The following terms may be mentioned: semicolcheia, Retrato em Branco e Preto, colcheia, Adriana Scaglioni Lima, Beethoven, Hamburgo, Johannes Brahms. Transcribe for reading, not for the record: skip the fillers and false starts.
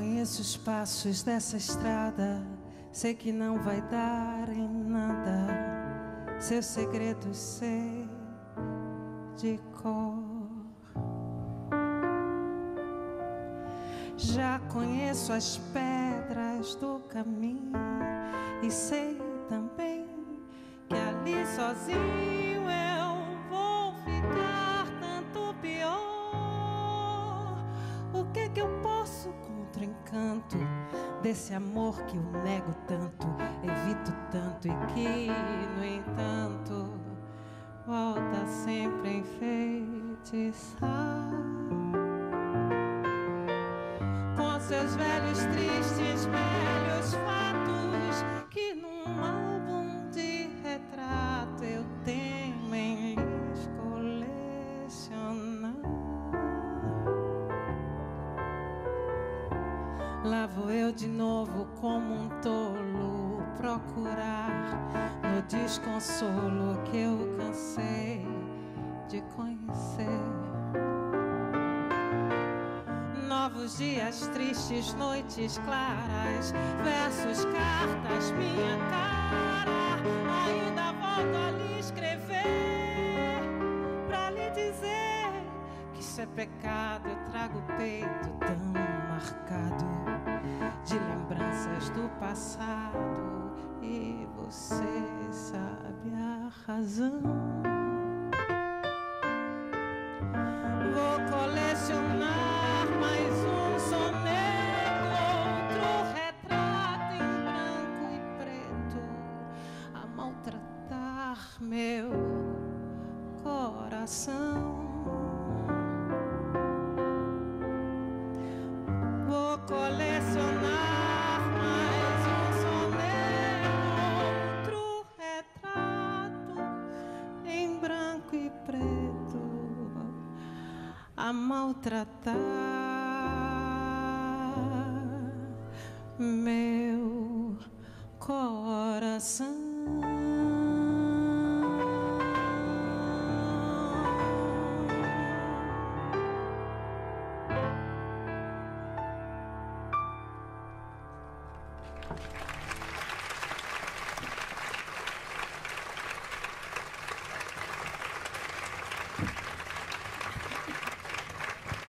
conheço os passos dessa estrada, sei que não vai dar em nada, seus segredos sei de cor. Já conheço as pedras do caminho e sei também que ali sozinho eu vou ficar tanto pior. O que que eu posso contra o encanto desse amor que eu nego tanto, evito tanto e que, no entanto, volta sempre enfeitiçar? Seus velhos, tristes, velhos fatos que num álbum de retrato eu tenho em lhes colecionar. Lá vou eu de novo como um tolo procurar no desconsolo que eu cansei de conhecer. Novos dias tristes, noites claras, versos, cartas, minha cara. Ainda volto a lhe escrever pra lhe dizer que isso é pecado. Eu trago o peito tão marcado de lembranças do passado, e você sabe a razão. Vou colecionar mais um soneto, outro retrato em branco e preto a maltratar meu coração. Vou colecionar mais um soneto, outro retrato em branco e preto a maltratar meu coração.